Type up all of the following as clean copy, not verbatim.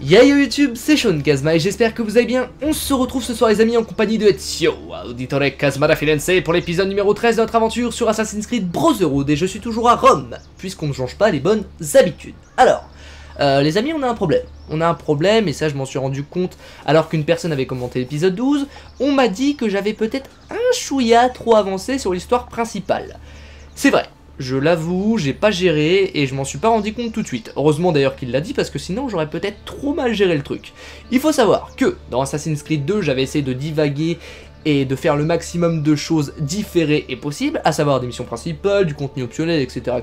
Yo YouTube, c'est Sean Kazma et j'espère que vous allez bien. On se retrouve ce soir les amis en compagnie de Ezio Auditore Kazma da Firenze pour l'épisode numéro 13 de notre aventure sur Assassin's Creed Brotherhood. Et je suis toujours à Rome, puisqu'on ne change pas les bonnes habitudes. Alors, les amis, on a un problème. On a un problème, et ça je m'en suis rendu compte alors qu'une personne avait commenté l'épisode 12. On m'a dit que j'avais peut-être un chouïa trop avancé sur l'histoire principale. C'est vrai. Je l'avoue, j'ai pas géré et je m'en suis pas rendu compte tout de suite. Heureusement d'ailleurs qu'il l'a dit parce que sinon j'aurais peut-être trop mal géré le truc. Il faut savoir que dans Assassin's Creed 2, j'avais essayé de divaguer et de faire le maximum de choses différées et possibles, à savoir des missions principales, du contenu optionnel, etc.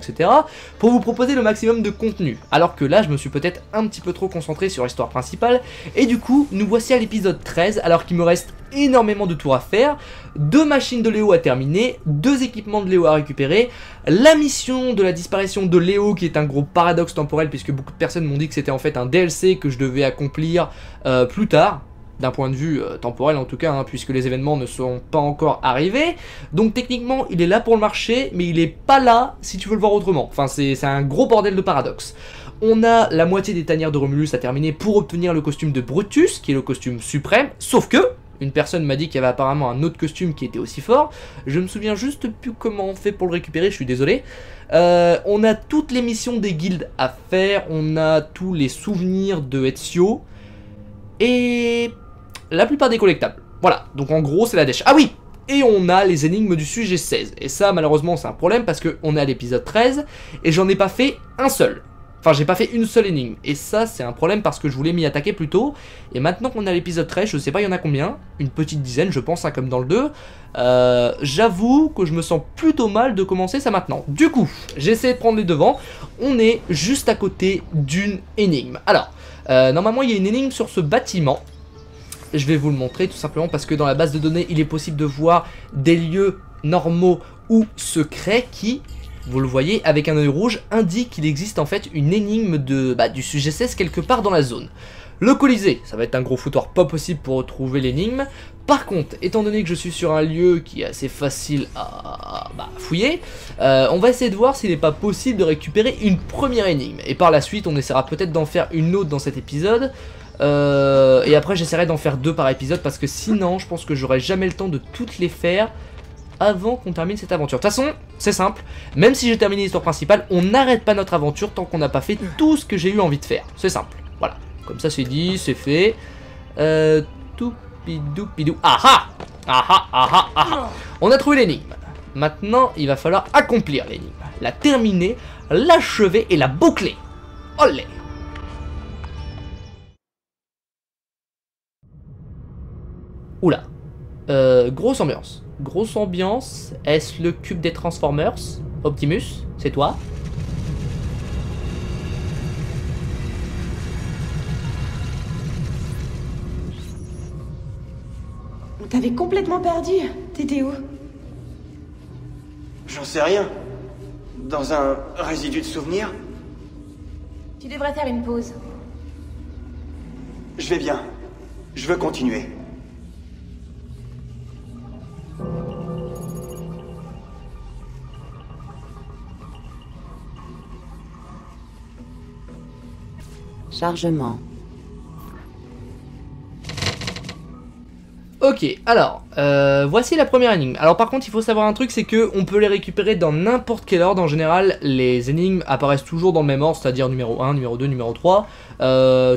pour vous proposer le maximum de contenu. Alors que là, je me suis peut-être un petit peu trop concentré sur l'histoire principale, et du coup, nous voici à l'épisode 13, alors qu'il me reste énormément de tours à faire, 2 machines de Léo à terminer, 2 équipements de Léo à récupérer, la mission de la disparition de Léo, qui est un gros paradoxe temporel, puisque beaucoup de personnes m'ont dit que c'était en fait un DLC que je devais accomplir plus tard, d'un point de vue temporel en tout cas, hein, puisque les événements ne sont pas encore arrivés. Donc techniquement, il est là pour le marché, mais il est pas là si tu veux le voir autrement. Enfin, c'est un gros bordel de paradoxe. On a la moitié des tanières de Romulus à terminer pour obtenir le costume de Brutus, qui est le costume suprême, sauf que une personne m'a dit qu'il y avait apparemment un autre costume qui était aussi fort. Je me souviens juste plus comment on fait pour le récupérer, je suis désolé. On a toutes les missions des guildes à faire, on a tous les souvenirs de Ezio, et la plupart des collectables. Voilà, donc en gros c'est la dèche. Ah oui, et on a les énigmes du sujet 16. Et ça malheureusement c'est un problème parce qu'on est à l'épisode 13 et j'en ai pas fait un seul. Enfin j'ai pas fait une seule énigme. Et ça c'est un problème parce que je voulais m'y attaquer plus tôt. Et maintenant qu'on est à l'épisode 13, je sais pas il y en a combien. Une petite dizaine je pense, hein, comme dans le 2. J'avoue que je me sens plutôt mal de commencer ça maintenant. Du coup, j'essaie de prendre les devants. On est juste à côté d'une énigme. Alors, normalement il y a une énigme sur ce bâtiment. Je vais vous le montrer tout simplement parce que dans la base de données, il est possible de voir des lieux normaux ou secrets qui, vous le voyez, avec un œil rouge, indiquent qu'il existe en fait une énigme de, du sujet 16 quelque part dans la zone. Le Colisée, ça va être un gros foutoir pas possible pour retrouver l'énigme. Par contre, étant donné que je suis sur un lieu qui est assez facile à fouiller, on va essayer de voir s'il n'est pas possible de récupérer une première énigme. Et par la suite, on essaiera peut-être d'en faire une autre dans cet épisode. Et après j'essaierai d'en faire 2 par épisode parce que sinon je pense que j'aurai jamais le temps de toutes les faire avant qu'on termine cette aventure. De toute façon c'est simple, même si j'ai terminé l'histoire principale, on n'arrête pas notre aventure tant qu'on n'a pas fait tout ce que j'ai eu envie de faire. C'est simple, voilà, comme ça c'est dit, c'est fait. Toupidou. Aha, aha, aha, aha. On a trouvé l'énigme. Maintenant il va falloir accomplir l'énigme, la terminer, l'achever et la boucler. Olé. Oula, grosse ambiance, grosse ambiance. Est-ce le cube des Transformers? Optimus, c'est toi? On t'avait complètement perdu, t'étais où? J'en sais rien, dans un résidu de souvenirs. Tu devrais faire une pause. Je vais bien, je veux continuer. Chargement. Ok, alors, voici la première énigme. Alors par contre, il faut savoir un truc, c'est que on peut les récupérer dans n'importe quel ordre. En général, les énigmes apparaissent toujours dans le même ordre, c'est-à-dire numéro 1, numéro 2, numéro 3.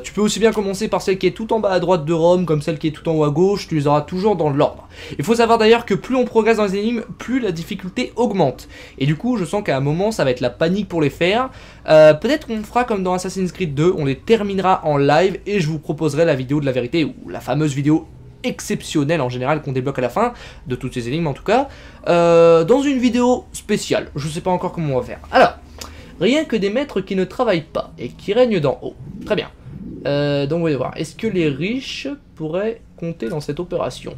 Tu peux aussi bien commencer par celle qui est tout en bas à droite de Rome, comme celle qui est tout en haut à gauche, tu les auras toujours dans l'ordre. Il faut savoir d'ailleurs que plus on progresse dans les énigmes, plus la difficulté augmente. Et du coup, je sens qu'à un moment, ça va être la panique pour les faire. Peut-être qu'on fera comme dans Assassin's Creed 2, on les terminera en live et je vous proposerai la vidéo de la vérité, ou la fameuse vidéo exceptionnelle en général qu'on débloque à la fin de toutes ces énigmes en tout cas, dans une vidéo spéciale. Je sais pas encore comment on va faire. Alors, rien que des maîtres qui ne travaillent pas et qui règnent d'en haut. Très bien. Donc, on va voir. Est-ce que les riches pourraient compter dans cette opération?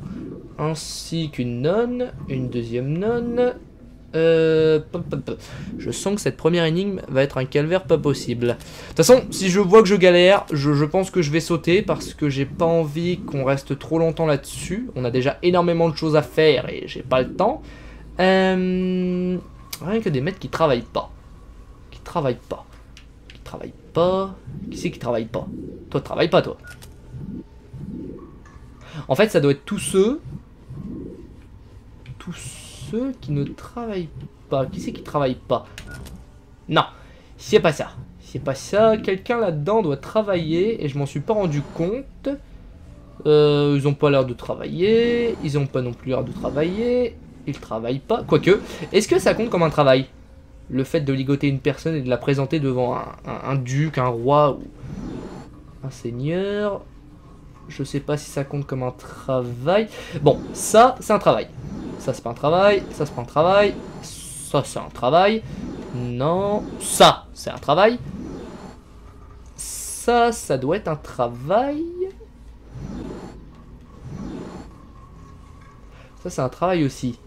Ainsi qu'une nonne, une deuxième nonne. Je sens que cette première énigme va être un calvaire pas possible. De toute façon, si je vois que je galère, je pense que je vais sauter parce que j'ai pas envie qu'on reste trop longtemps là-dessus. On a déjà énormément de choses à faire et j'ai pas le temps. Rien que des maîtres qui travaillent pas. Qui travaillent pas. Qui c'est qui travaille pas? Toi, travaille pas, toi. En fait, ça doit être tous ceux qui ne travaillent pas. Qui c'est qui travaille pas? Non, c'est pas ça. C'est pas ça. Quelqu'un là-dedans doit travailler et je m'en suis pas rendu compte. Ils ont pas l'air de travailler. Ils ont pas non plus l'air de travailler. Ils travaillent pas. Quoique, est-ce que ça compte comme un travail? Le fait de ligoter une personne et de la présenter devant un duc, un roi ou un seigneur. Je sais pas si ça compte comme un travail. Bon, ça, c'est un travail. Ça, c'est pas un travail. Ça, c'est pas un travail. Ça, c'est un travail. Non. Ça, c'est un travail. Ça, ça doit être un travail. Ça, c'est un travail aussi.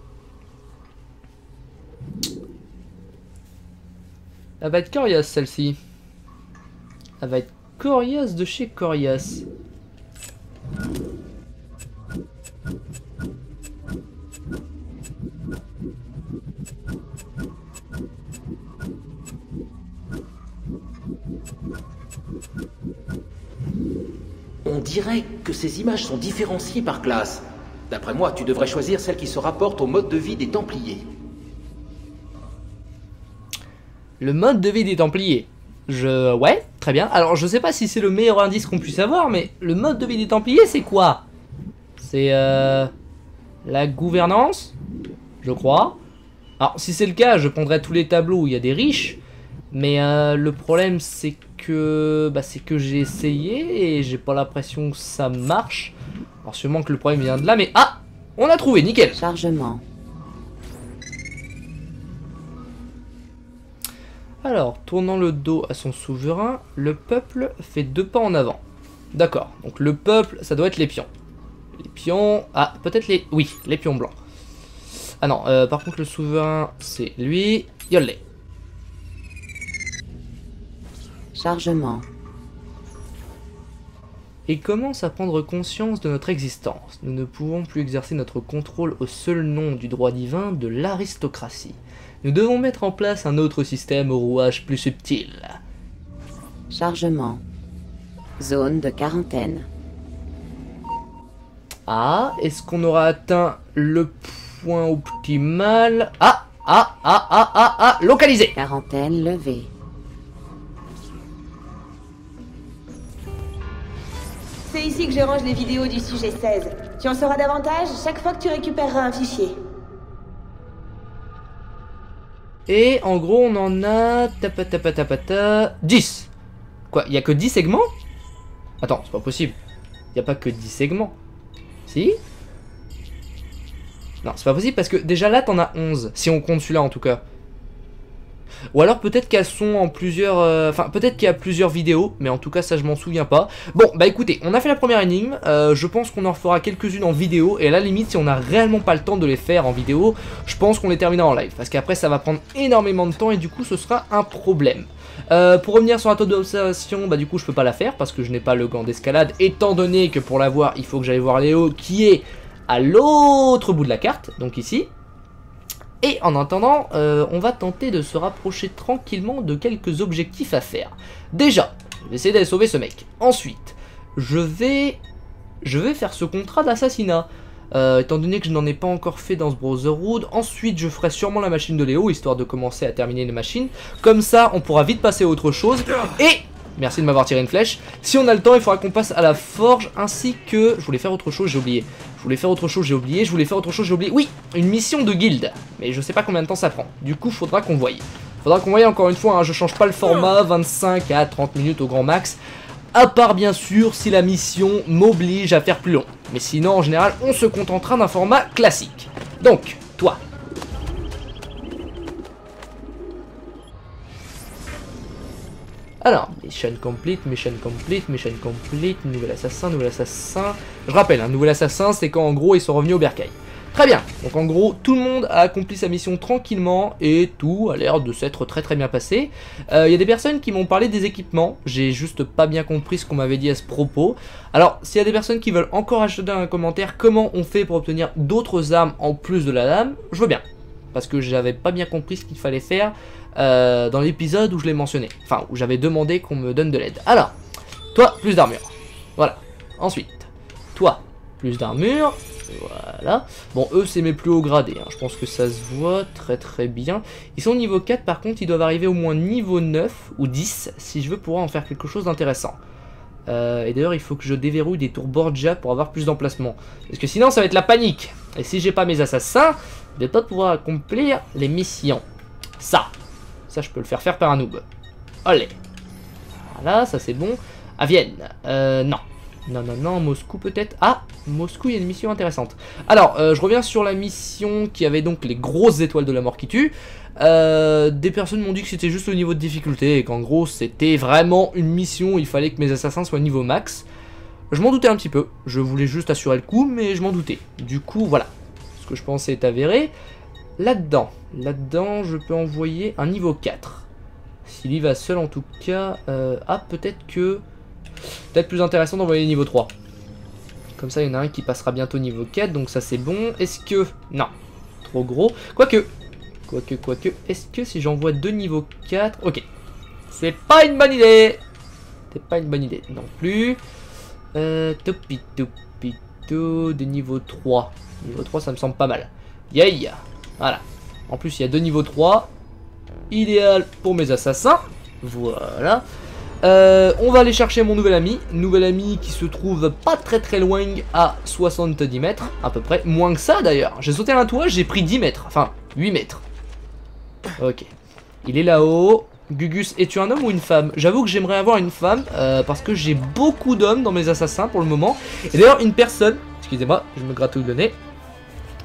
Elle va être coriace, celle-ci. Elle va être coriace de chez coriace. On dirait que ces images sont différenciées par classe. D'après moi, tu devrais choisir celle qui se rapporte au mode de vie des Templiers. Le mode de vie des Templiers. Ouais, très bien. Alors, je sais pas si c'est le meilleur indice qu'on puisse avoir, mais le mode de vie des Templiers, c'est quoi? C'est la gouvernance, je crois. Alors, si c'est le cas, je prendrai tous les tableaux où il y a des riches. Mais le problème, c'est que j'ai essayé et j'ai pas l'impression que ça marche. Alors, sûrement que le problème vient de là, mais... Ah, on a trouvé, nickel. Chargement. Alors, tournant le dos à son souverain, le peuple fait 2 pas en avant. D'accord, donc le peuple, ça doit être les pions. Les pions... Ah, peut-être les... Oui, les pions blancs. Ah non, par contre, le souverain, c'est lui. Yolé. Chargement. Il commence à prendre conscience de notre existence. Nous ne pouvons plus exercer notre contrôle au seul nom du droit divin de l'aristocratie. Nous devons mettre en place un autre système au rouage plus subtil. Chargement. Zone de quarantaine. Ah, est-ce qu'on aura atteint le point optimal? Localisé. Quarantaine levée. C'est ici que je range les vidéos du sujet 16. Tu en sauras davantage chaque fois que tu récupéreras un fichier. Et en gros, on en a... 10. Quoi, il y a que 10 segments? Attends, c'est pas possible. Il n'y a pas que 10 segments. Si? Non, c'est pas possible parce que déjà là, t'en as 11. Si on compte celui-là en tout cas. Ou alors peut-être qu'elles sont en plusieurs... Enfin, peut-être qu'il y a plusieurs vidéos, mais en tout cas, ça, je m'en souviens pas. Bon, bah écoutez, on a fait la première énigme. Je pense qu'on en fera quelques-unes en vidéo. Et à la limite, si on n'a réellement pas le temps de les faire en vidéo, je pense qu'on les terminera en live. Parce qu'après, ça va prendre énormément de temps et du coup, ce sera un problème. Pour revenir sur la table d'observation, bah du coup, je peux pas la faire parce que je n'ai pas le gant d'escalade. Étant donné que pour la voir, il faut que j'aille voir Léo qui est à l'autre bout de la carte. Donc ici... Et en attendant, on va tenter de se rapprocher tranquillement de quelques objectifs à faire. Déjà, je vais essayer d'aller sauver ce mec. Ensuite, je vais faire ce contrat d'assassinat. Étant donné que je n'en ai pas encore fait dans ce Brotherhood. Ensuite, je ferai sûrement la machine de Léo, histoire de commencer à terminer les machines. Comme ça, on pourra vite passer à autre chose. Et... Merci de m'avoir tiré une flèche. Si on a le temps, il faudra qu'on passe à la forge ainsi que... Je voulais faire autre chose, j'ai oublié. Oui, une mission de guilde. Mais je sais pas combien de temps ça prend. Du coup, faudra qu'on voie. Encore une fois, hein, je change pas le format. 25 à 30 minutes au grand max. À part, bien sûr, si la mission m'oblige à faire plus long. Mais sinon, en général, on se contentera d'un format classique. Donc, toi... Alors, mission complete, nouvel assassin. Je rappelle, un nouvel assassin, c'est quand en gros ils sont revenus au bercail. Très bien, donc en gros tout le monde a accompli sa mission tranquillement et tout a l'air de s'être très très bien passé. Il y a des personnes qui m'ont parlé des équipements, j'ai juste pas bien compris ce qu'on m'avait dit à ce propos. Alors s'il y a des personnes qui veulent encore ajouter un commentaire comment on fait pour obtenir d'autres armes en plus de la lame, je veux bien. Parce que j'avais pas bien compris ce qu'il fallait faire dans l'épisode où je l'ai mentionné. Enfin, où j'avais demandé qu'on me donne de l'aide. Alors, Toi, plus d'armure. Voilà. Ensuite, toi, plus d'armure. Voilà. Bon, eux, c'est mes plus hauts gradés. Hein. Je pense que ça se voit très très bien. Ils sont niveau 4, par contre, ils doivent arriver au moins niveau 9 ou 10 si je veux pouvoir en faire quelque chose d'intéressant. Et d'ailleurs, il faut que je déverrouille des tours Borgia pour avoir plus d'emplacements. Parce que sinon, ça va être la panique. Et si j'ai pas mes assassins, je vais pas pouvoir accomplir les missions. Ça, je peux le faire faire par un noob. Allez. Voilà, ça c'est bon. À Vienne. Non. Non, Moscou peut-être. Ah, Moscou, il y a une mission intéressante. Alors, je reviens sur la mission qui avait donc les grosses étoiles de la mort qui tuent. Des personnes m'ont dit que c'était juste au niveau de difficulté et qu'en gros, c'était vraiment une mission où il fallait que mes assassins soient niveau max. Je m'en doutais un petit peu. Je voulais juste assurer le coup, mais je m'en doutais. Du coup, voilà. Ce que je pensais est avéré. Là-dedans, je peux envoyer un niveau 4. S'il y va seul en tout cas... ah, peut-être que... Peut-être plus intéressant d'envoyer niveau 3. Comme ça, il y en a un qui passera bientôt niveau 4, donc ça c'est bon. Est-ce que... Non, trop gros. Quoique, est-ce que si j'envoie deux niveaux 4... Ok, c'est pas une bonne idée. C'est pas une bonne idée non plus. Topito, des niveaux 3. Niveau 3, ça me semble pas mal. Yeah. Voilà. En plus, il y a deux niveaux 3. Idéal pour mes assassins. Voilà. On va aller chercher mon nouvel ami. Qui se trouve pas très très loin, à 70 mètres à peu près. Moins que ça d'ailleurs. J'ai sauté un toit, j'ai pris 10 mètres. Enfin, 8 mètres. Ok. Il est là-haut. Gugus, es-tu un homme ou une femme? J'avoue que j'aimerais avoir une femme parce que j'ai beaucoup d'hommes dans mes assassins pour le moment. Et d'ailleurs, une personne... Excusez-moi, je me gratouille le nez.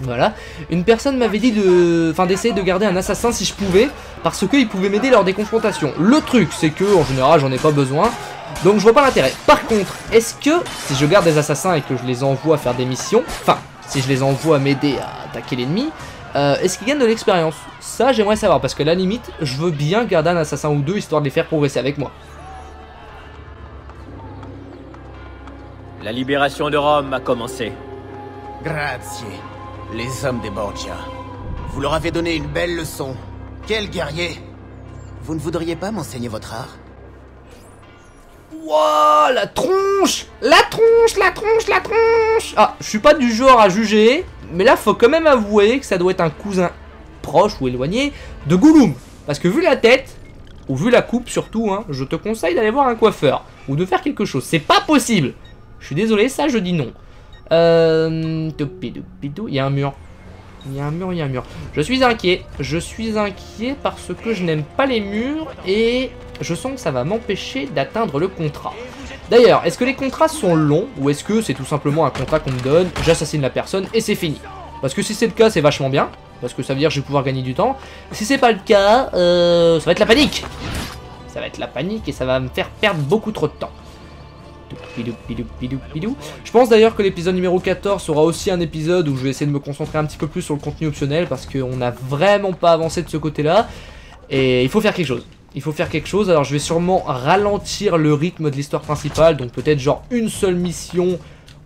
Voilà. Une personne m'avait dit de... Enfin, d'essayer de garder un assassin si je pouvais, parce qu'il pouvait m'aider lors des confrontations. Le truc, c'est que, en général, j'en ai pas besoin. Donc, je vois pas l'intérêt. Par contre, est-ce que, si je garde des assassins et que je les envoie faire des missions, enfin, si je les envoie m'aider à attaquer l'ennemi, est-ce qu'ils gagnent de l'expérience? Ça, j'aimerais savoir, parce que à la limite, je veux bien garder un assassin ou deux, histoire de les faire progresser avec moi. La libération de Rome a commencé. Grazie. Les hommes des Borgia. Vous leur avez donné une belle leçon. Quel guerrier! Vous ne voudriez pas m'enseigner votre art? Wouah, la tronche! La tronche! Ah, je suis pas du genre à juger, mais là, faut quand même avouer que ça doit être un cousin proche ou éloigné de Gollum. Parce que vu la tête, ou vu la coupe surtout, hein, je te conseille d'aller voir un coiffeur. Ou de faire quelque chose. C'est pas possible! Je suis désolé, ça, je dis non. Il y a un mur. Il y a un mur. Je suis inquiet parce que je n'aime pas les murs et je sens que ça va m'empêcher d'atteindre le contrat. D'ailleurs, est-ce que les contrats sont longs ou est-ce que c'est tout simplement un contrat qu'on me donne, j'assassine la personne et c'est fini? Parce que si c'est le cas, c'est vachement bien. Parce que ça veut dire que je vais pouvoir gagner du temps. Si c'est pas le cas, ça va être la panique. Ça va être la panique et ça va me faire perdre beaucoup trop de temps. Je pense d'ailleurs que l'épisode numéro 14 sera aussi un épisode où je vais essayer de me concentrer un petit peu plus sur le contenu optionnel parce qu'on n'a vraiment pas avancé de ce côté-là et il faut faire quelque chose. Alors je vais sûrement ralentir le rythme de l'histoire principale, donc peut-être genre une seule mission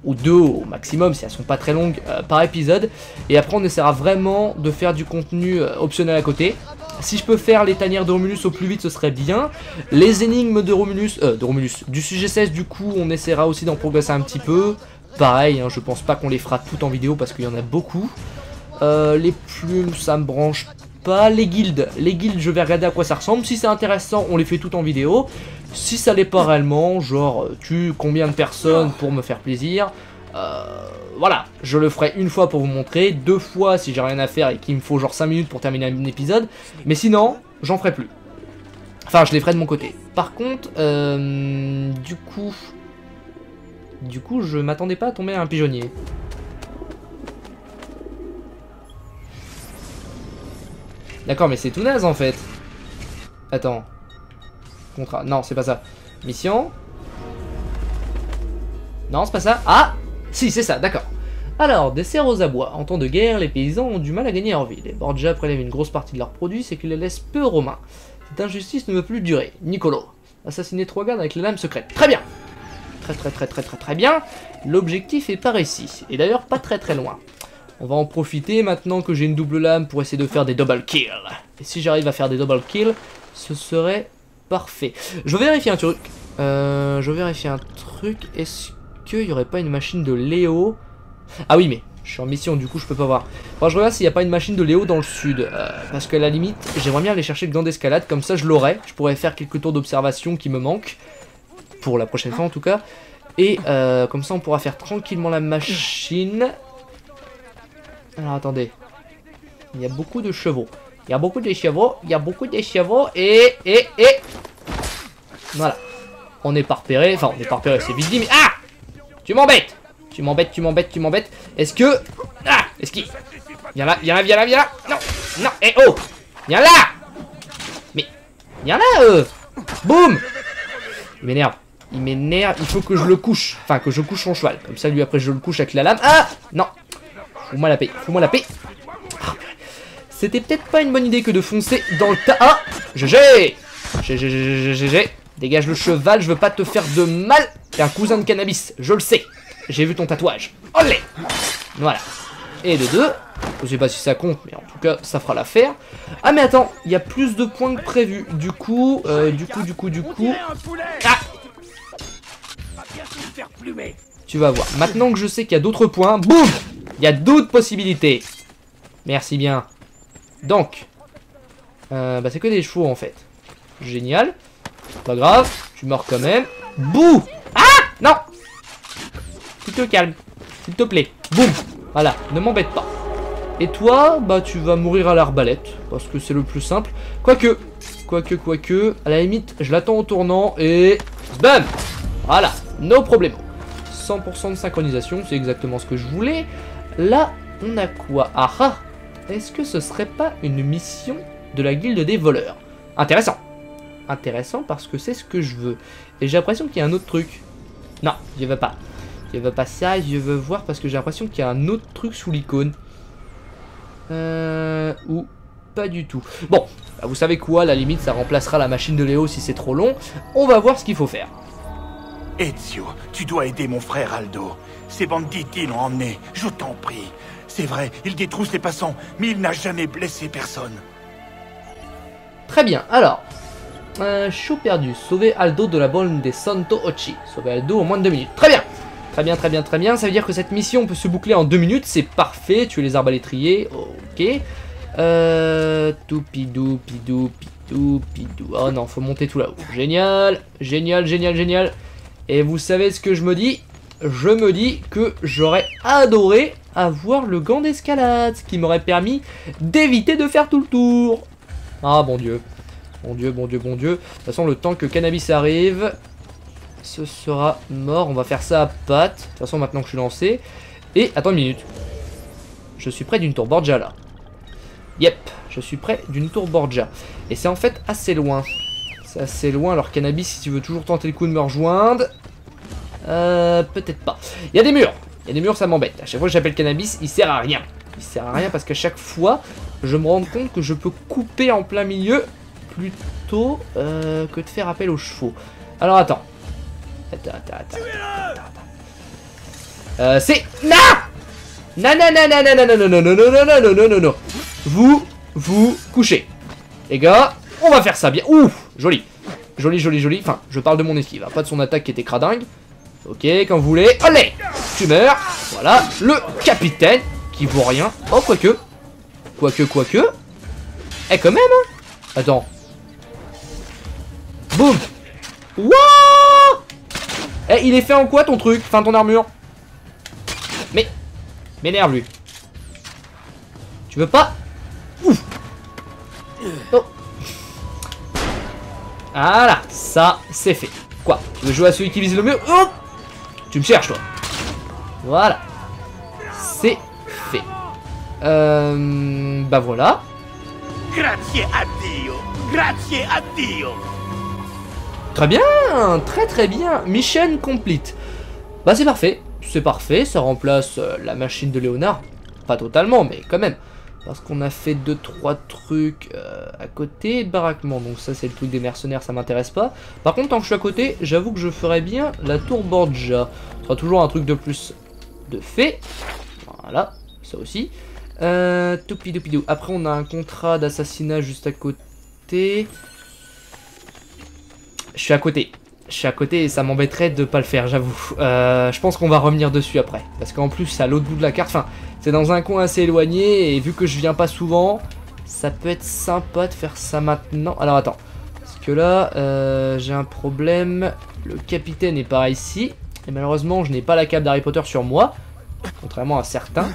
ou deux au maximum si elles sont pas très longues par épisode, et après on essaiera vraiment de faire du contenu optionnel à côté. Si je peux faire les tanières de Romulus au plus vite, ce serait bien. Les énigmes de Romulus, du sujet 16, du coup, on essaiera aussi d'en progresser un petit peu. Pareil, hein, je pense pas qu'on les fera toutes en vidéo parce qu'il y en a beaucoup. Les plumes, ça me branche pas. Les guildes, je vais regarder à quoi ça ressemble. Si c'est intéressant, on les fait toutes en vidéo. Si ça l'est pas réellement, genre, tue combien de personnes pour me faire plaisir. Voilà, je le ferai une fois pour vous montrer, deux fois si j'ai rien à faire et qu'il me faut genre 5 minutes pour terminer un épisode, mais sinon, j'en ferai plus. Enfin, je les ferai de mon côté. Par contre, du coup, je m'attendais pas à tomber à un pigeonnier. D'accord, mais c'est tout naze en fait. Attends. Contrat. Non, c'est pas ça. Mission. Non, c'est pas ça. Ah! Si, c'est ça, d'accord. Alors, des serres aux abois. En temps de guerre, les paysans ont du mal à gagner leur vie. Les Borgia prélèvent une grosse partie de leurs produits, c'est qu'ils les laissent peu aux Romains. Cette injustice ne veut plus durer. Niccolo, assassiner 3 gardes avec les lames secrètes. Très bien. Très bien. L'objectif est par ici. Et d'ailleurs, pas très très loin. On va en profiter maintenant que j'ai une double lame pour essayer de faire des double kills. Et si j'arrive à faire des double kills, ce serait parfait. Je vais vérifier un truc. Je vérifie un truc. Est-ce qu'il n'y aurait pas une machine de Léo? Ah oui, mais je suis en mission, du coup je peux pas voir. Enfin, je regarde s'il n'y a pas une machine de Léo dans le sud. Parce qu'à la limite, j'aimerais bien aller chercher le gant d'escalade. Comme ça, je l'aurai. Je pourrais faire quelques tours d'observation qui me manquent. Pour la prochaine fois, en tout cas. Et comme ça, on pourra faire tranquillement la machine. Alors, attendez. Il y a beaucoup de chevaux. Il y a beaucoup de chevaux. Il y a beaucoup de chevaux. Et. Voilà. On n'est pas repéré. Enfin, on n'est pas repéré, c'est vite dit. Mais. Ah! Tu m'embêtes! Tu m'embêtes. Est-ce que. Ah! Est-ce qu'il. Viens là. Non. Eh oh! Viens là! Mais. Viens là, Boum! Il m'énerve. Il faut que je le couche. Enfin, que je couche son cheval. Comme ça, lui, après, je le couche avec la lame. Ah! Non! Fous-moi la paix. C'était peut-être pas une bonne idée que de foncer dans le tas. Ah! GG. Dégage le cheval, je veux pas te faire de mal. T'es un cousin de cannabis, je le sais. J'ai vu ton tatouage. Olé! Voilà. Et de deux. Je sais pas si ça compte, mais en tout cas, ça fera l'affaire. Ah, mais attends, il y a plus de points que prévu. Du coup. Ah! Tu vas voir. Maintenant que je sais qu'il y a d'autres points, boum! Il y a d'autres possibilités. Merci bien. Donc. Bah, c'est que des chevaux en fait. Génial. Pas grave, tu meurs quand même. Bouh! Ah! Non! Tu te calmes, s'il te plaît. Boum! Voilà, ne m'embête pas. Et toi, bah tu vas mourir à l'arbalète, parce que c'est le plus simple. Quoique, à la limite, je l'attends au tournant et... Bam! Voilà, no problemo. 100% de synchronisation, c'est exactement ce que je voulais. Là, on a quoi? Ah! Est-ce que ce serait pas une mission de la guilde des voleurs? Intéressant parce que c'est ce que je veux. Et j'ai l'impression qu'il y a un autre truc. Non, je veux pas ça, je veux voir parce que j'ai l'impression qu'il y a un autre truc sous l'icône. Ou pas du tout. Bon, bah vous savez quoi, à la limite ça remplacera la machine de Léo si c'est trop long. On va voir ce qu'il faut faire. Ezio, tu dois aider mon frère Aldo. Ces bandits l'ont emmené, je t'en prie. C'est vrai, il détrousse les passants, mais il n'a jamais blessé personne. Très bien, alors... Show perdu, sauver Aldo de la borne des Santo Ochi. Sauver Aldo en moins de 2 minutes. Très bien. Ça veut dire que cette mission peut se boucler en 2 minutes. C'est parfait. Tuer les arbalétriers. Ok. Tout pidou. Oh non, faut monter tout là-haut. Génial. Et vous savez ce que je me dis? Je me dis que j'aurais adoré avoir le gant d'escalade, ce qui m'aurait permis d'éviter de faire tout le tour. Ah bon Dieu. Bon Dieu. De toute façon, le temps que Cannabis arrive, ce sera mort. On va faire ça à patte. De toute façon, maintenant que je suis lancé. Et, attends une minute. Je suis près d'une tour Borgia, là. Yep, je suis près d'une tour Borgia. Et c'est en fait assez loin. C'est assez loin. Alors, Cannabis, si tu veux toujours tenter le coup de me rejoindre... peut-être pas. Il y a des murs, ça m'embête. À chaque fois que j'appelle Cannabis, il sert à rien. Il sert à rien parce qu'à chaque fois, je me rends compte que je peux couper en plein milieu... plutôt que de faire appel aux chevaux. Alors attends. C'est non. Vous couchez. Les gars, on va faire ça bien. Ouf, joli. Enfin, je parle de mon esquive, pas de son attaque qui était cradingue. OK, quand vous voulez. Allez, tu meurs. Voilà, le capitaine qui vaut rien. Oh quoique. Eh quand même. Attends. Boum! Wouah! Eh, il est fait en quoi ton truc? Enfin, ton armure? Mais. M'énerve lui. Tu veux pas? Ouf! Oh! Voilà, ça, c'est fait. Quoi? Tu veux jouer à celui qui vise le mieux? Oh! Tu me cherches, toi! Voilà. C'est fait. Bah voilà. Grazie a Dio. Très bien. Mission complete. Bah c'est parfait. Ça remplace la machine de Léonard. Pas totalement, mais quand même. Parce qu'on a fait 2-3 trucs à côté. Baraquement, donc ça c'est le truc des mercenaires, ça m'intéresse pas. Par contre, tant que je suis à côté, j'avoue que je ferais bien la tour Borgia. Ce sera toujours un truc de plus de fait. Voilà, ça aussi. Toupidou. Après, on a un contrat d'assassinat juste à côté. Je suis à côté. je suis à côté et ça m'embêterait de pas le faire, j'avoue. Je pense qu'on va revenir dessus après. Parce qu'en plus, c'est à l'autre bout de la carte. Enfin, c'est dans un coin assez éloigné et vu que je viens pas souvent, ça peut être sympa de faire ça maintenant. Alors, attends. Parce que là, j'ai un problème. Le capitaine est par ici. Et malheureusement, je n'ai pas la cape d'Harry Potter sur moi. Contrairement à certains.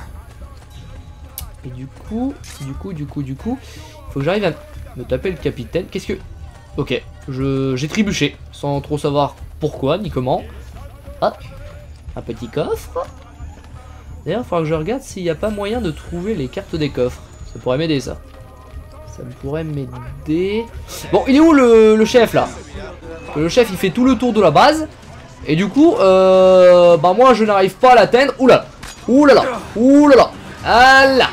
Et du coup, il faut que j'arrive à me taper le capitaine. Qu'est-ce que... Ok, j'ai trébuché, sans trop savoir pourquoi ni comment. Hop, un petit coffre. D'ailleurs, il faudra que je regarde s'il n'y a pas moyen de trouver les cartes des coffres. Ça pourrait m'aider, ça. Ça pourrait m'aider... Bon, il est où le chef, là? Le chef, il fait tout le tour de la base. Et du coup, bah moi, je n'arrive pas à l'atteindre. Oula, oulala, oulala. Ah là,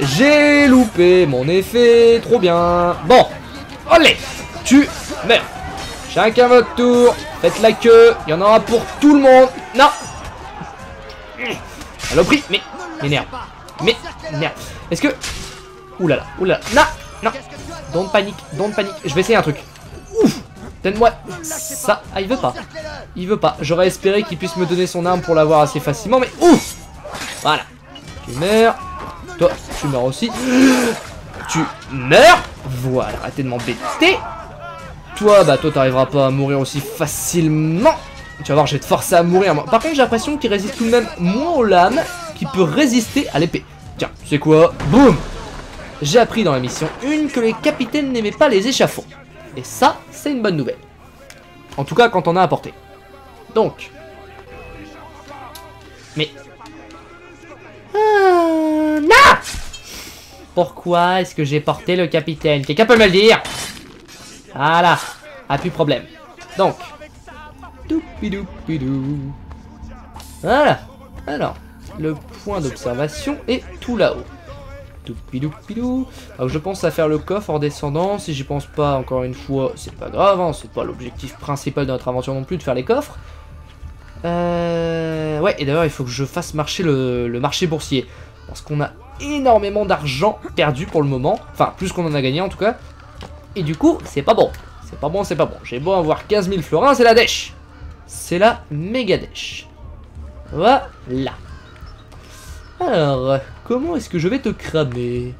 j'ai loupé mon effet, trop bien. Bon, allez. Tu meurs. Chacun votre tour. Faites la queue. Il y en aura pour tout le monde. Non. Saloperie. Mais m'énerve. Mais merde. Est-ce que... Oulala. Oulala. Non. Non. Don't panique. Don't panique. Je vais essayer un truc. Ouf. Donne-moi ça. Ah, il veut pas. Il veut pas. J'aurais espéré qu'il puisse me donner son arme pour l'avoir assez facilement. Mais ouf. Voilà. Tu meurs. Toi, tu meurs aussi. Tu meurs. Voilà. Arrêtez de m'embêter. Toi, bah toi t'arriveras pas à mourir aussi facilement. Tu vas voir, je vais te forcer à mourir. Par contre, j'ai l'impression qu'il résiste tout de même moins aux lames qu'il peut résister à l'épée. Tiens, c'est quoi? Boum. J'ai appris dans la mission 1 que les capitaines n'aimaient pas les échafauds. Et ça, c'est une bonne nouvelle. En tout cas, quand on a apporté. Donc. Mais... non. Pourquoi est-ce que j'ai porté le capitaine? Quelqu'un peut me le dire? Voilà, ah plus problème. Donc, voilà. Alors, le point d'observation est tout là-haut. Alors, je pense à faire le coffre en descendant. Si j'y pense pas, encore une fois, c'est pas grave. Hein, c'est pas l'objectif principal de notre aventure non plus de faire les coffres. Ouais, et d'ailleurs, il faut que je fasse marcher le marché boursier parce qu'on a énormément d'argent perdu pour le moment. Enfin, plus qu'on en a gagné en tout cas. Et du coup, c'est pas bon. C'est pas bon, c'est pas bon. J'ai beau avoir 15 000 florins, c'est la dèche. C'est la méga dèche. Voilà. Alors, comment est-ce que je vais te cramer?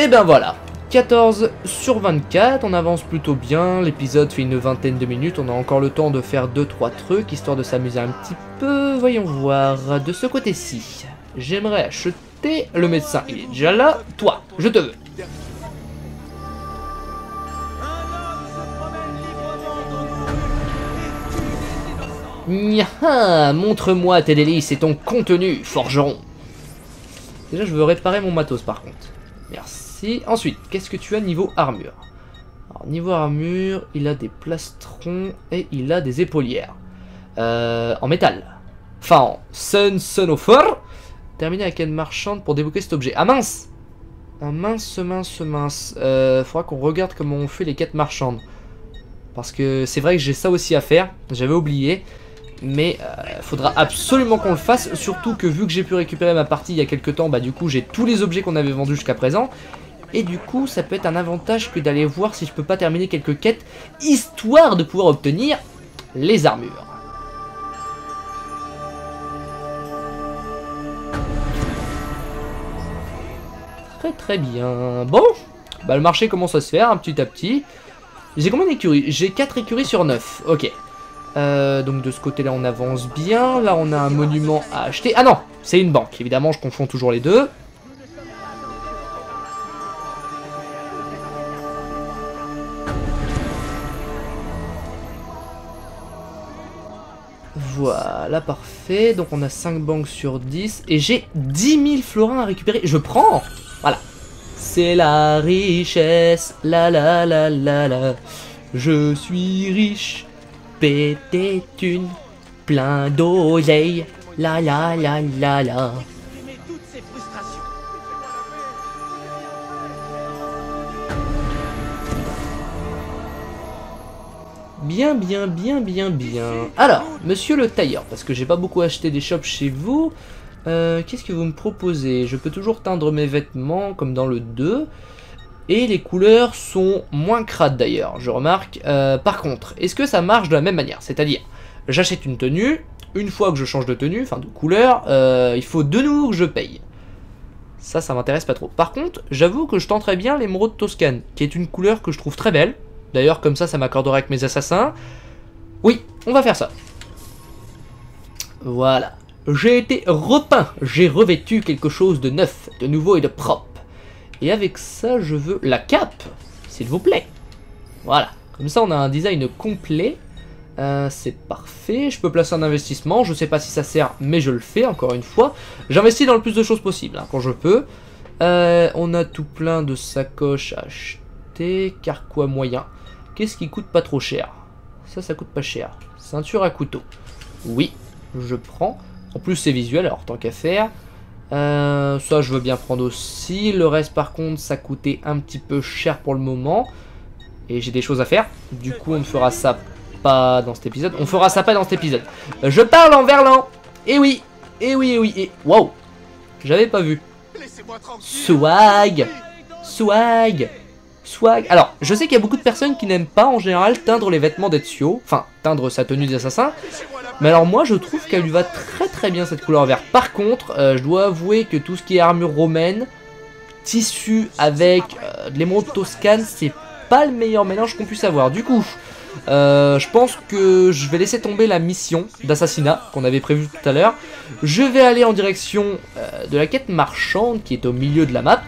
Et ben voilà, 14 sur 24, on avance plutôt bien, l'épisode fait une vingtaine de minutes, on a encore le temps de faire 2-3 trucs, histoire de s'amuser un petit peu, voyons voir, de ce côté-ci, j'aimerais acheter, le médecin il est déjà là, toi, je te veux. Nya, montre-moi tes délices et ton contenu, forgeron. Déjà je veux réparer mon matos par contre, merci. Ensuite, qu'est-ce que tu as niveau armure? Alors, niveau armure, il a des plastrons et il a des épaulières. En métal. Enfin, en sunoffer. Terminer avec une marchande pour débloquer cet objet. Ah mince! Ah mince, mince, mince. Faudra qu'on regarde comment on fait les quêtes marchandes. Parce que c'est vrai que j'ai ça aussi à faire. J'avais oublié. Mais faudra absolument qu'on le fasse. Surtout que vu que j'ai pu récupérer ma partie il y a quelques temps, bah du coup j'ai tous les objets qu'on avait vendus jusqu'à présent. Et du coup, ça peut être un avantage que d'aller voir si je peux pas terminer quelques quêtes, histoire de pouvoir obtenir les armures. Très très bien. Bon, bah le marché commence à se faire, hein, petit à petit. J'ai combien d'écuries? J'ai 4 écuries sur 9, ok. Donc de ce côté-là, on avance bien. Là, on a un monument à acheter. Ah non, c'est une banque, évidemment, je confonds toujours les deux. Voilà, parfait. Donc on a 5 banques sur 10. Et j'ai 10 000 florins à récupérer. Je prends. Voilà. C'est la richesse. La la la la la. Je suis riche. Pété une. Plein d'oseille. La la la la la. Bien. Alors, monsieur le tailleur, parce que j'ai pas beaucoup acheté des shops chez vous, qu'est-ce que vous me proposez? Je peux toujours teindre mes vêtements comme dans le 2. Et les couleurs sont moins crades d'ailleurs, je remarque. Par contre, est-ce que ça marche de la même manière? C'est-à-dire, j'achète une tenue, une fois que je change de tenue, enfin de couleur, il faut de nouveau que je paye. Ça m'intéresse pas trop. Par contre, j'avoue que je tenterais bien l'émeraude toscane, qui est une couleur que je trouve très belle. D'ailleurs, comme ça m'accordera avec mes assassins. Oui, on va faire ça. Voilà. J'ai été repeint, j'ai revêtu quelque chose de neuf, de nouveau et de propre. Et avec ça, je veux la cape, s'il vous plaît. Voilà. Comme ça, on a un design complet. C'est parfait. Je peux placer un investissement. Je sais pas si ça sert, mais je le fais, encore une fois. J'investis dans le plus de choses possible, hein, quand je peux. On a tout plein de sacoches à acheter. Carquois moyen. Qu'est-ce qui coûte pas trop cher? Ça coûte pas cher. Ceinture à couteau. Oui, je prends. En plus, c'est visuel, alors tant qu'à faire. Ça je veux bien prendre aussi. Le reste par contre ça coûtait un petit peu cher pour le moment. Et j'ai des choses à faire. Du coup on ne fera ça pas dans cet épisode. Je parle en verlan. Et oui. Waouh, j'avais pas vu. Swag. Alors je sais qu'il y a beaucoup de personnes qui n'aiment pas en général teindre les vêtements d'Ezio. Enfin teindre sa tenue d'assassin. Mais alors moi je trouve qu'elle lui va très bien cette couleur verte. Par contre je dois avouer que tout ce qui est armure romaine, tissu avec de l'émeraude toscane, c'est pas le meilleur mélange qu'on puisse avoir. Du coup je pense que je vais laisser tomber la mission d'assassinat qu'on avait prévue tout à l'heure. Je vais aller en direction de la quête marchande qui est au milieu de la map,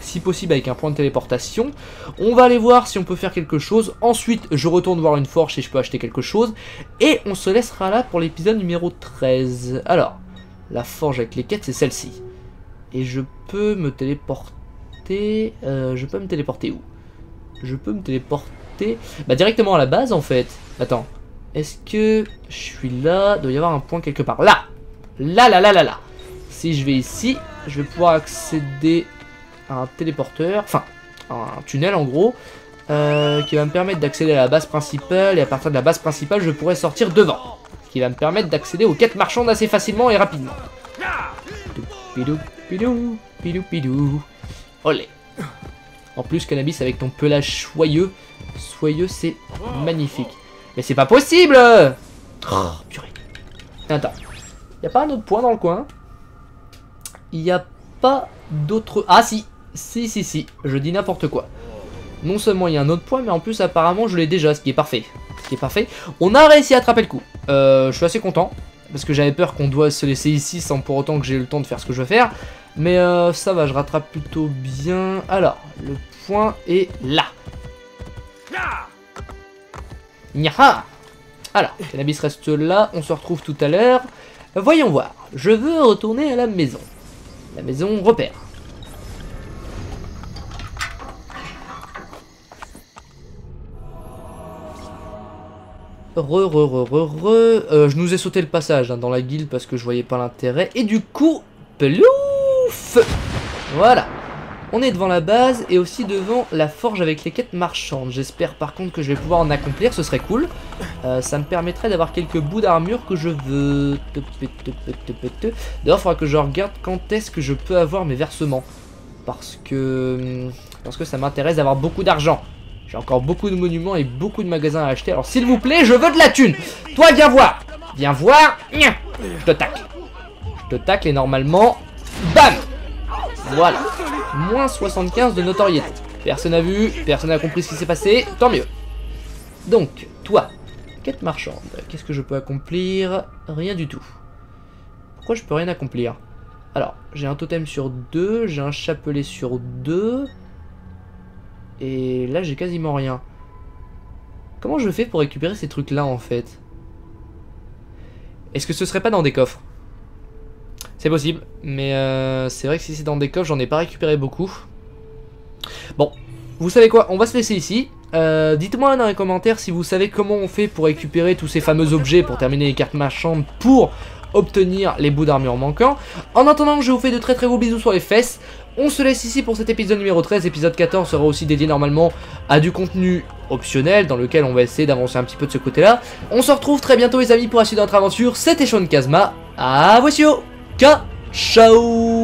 si possible avec un point de téléportation. On va aller voir si on peut faire quelque chose. Ensuite je retourne voir une forge si je peux acheter quelque chose. Et on se laissera là pour l'épisode numéro 13. Alors la forge avec les quêtes c'est celle-ci. Et je peux me téléporter. Où? Je peux me téléporter bah directement à la base en fait. Attends, est-ce que je suis là? Il doit y avoir un point quelque part. Là. Si je vais ici, je vais pouvoir accéder un téléporteur, enfin un tunnel en gros, qui va me permettre d'accéder à la base principale, et à partir de la base principale je pourrais sortir devant, ce qui va me permettre d'accéder aux quêtes marchandes assez facilement et rapidement. Pidou. Olé. En plus cannabis avec ton pelage soyeux, c'est magnifique. Mais c'est pas possible. Oh purée. Attends, y a pas un autre point dans le coin? Y a pas d'autres... Ah si, je dis n'importe quoi. Non seulement il y a un autre point, mais en plus apparemment je l'ai déjà, ce qui est parfait. On a réussi à attraper le coup. Je suis assez content, parce que j'avais peur qu'on doit se laisser ici sans pour autant que j'ai eu le temps de faire ce que je veux faire. Mais ça va, je rattrape plutôt bien. Alors, le point est là. Nyaha. Alors, le cannabis reste là, on se retrouve tout à l'heure. Voyons voir, je veux retourner à la maison. La maison repère. Je nous ai sauté le passage hein, dans la guilde parce que je voyais pas l'intérêt. Et du coup, pelouf. Voilà. On est devant la base et aussi devant la forge avec les quêtes marchandes. J'espère par contre que je vais pouvoir en accomplir, ce serait cool. Ça me permettrait d'avoir quelques bouts d'armure que je veux. D'ailleurs, il faudra que je regarde quand est-ce que je peux avoir mes versements. Parce que ça m'intéresse d'avoir beaucoup d'argent. J'ai encore beaucoup de monuments et beaucoup de magasins à acheter. Alors s'il vous plaît, je veux de la thune. Toi, viens voir. Je te tacle et normalement, bam. Voilà. Moins 75 de notoriété. Personne n'a vu, personne n'a compris ce qui s'est passé, tant mieux. Donc, toi, quête marchande, qu'est-ce que je peux accomplir? Rien du tout. Pourquoi je peux rien accomplir? Alors, j'ai un totem sur 2, j'ai un chapelet sur 2. Et là, j'ai quasiment rien. Comment je fais pour récupérer ces trucs-là, en fait? Est-ce que ce serait pas dans des coffres? C'est possible, mais c'est vrai que si c'est dans des coffres, j'en ai pas récupéré beaucoup. Bon, vous savez quoi, on va se laisser ici. Dites-moi dans les commentaires si vous savez comment on fait pour récupérer tous ces fameux objets, pour terminer les cartes marchandes, pour obtenir les bouts d'armure manquants. En attendant, je vous fais de très gros bisous sur les fesses. On se laisse ici pour cet épisode numéro 13. Épisode 14 sera aussi dédié normalement à du contenu optionnel dans lequel on va essayer d'avancer un petit peu de ce côté-là. On se retrouve très bientôt les amis pour la suite de notre aventure. C'était Sean Kazma. À voici, ciao.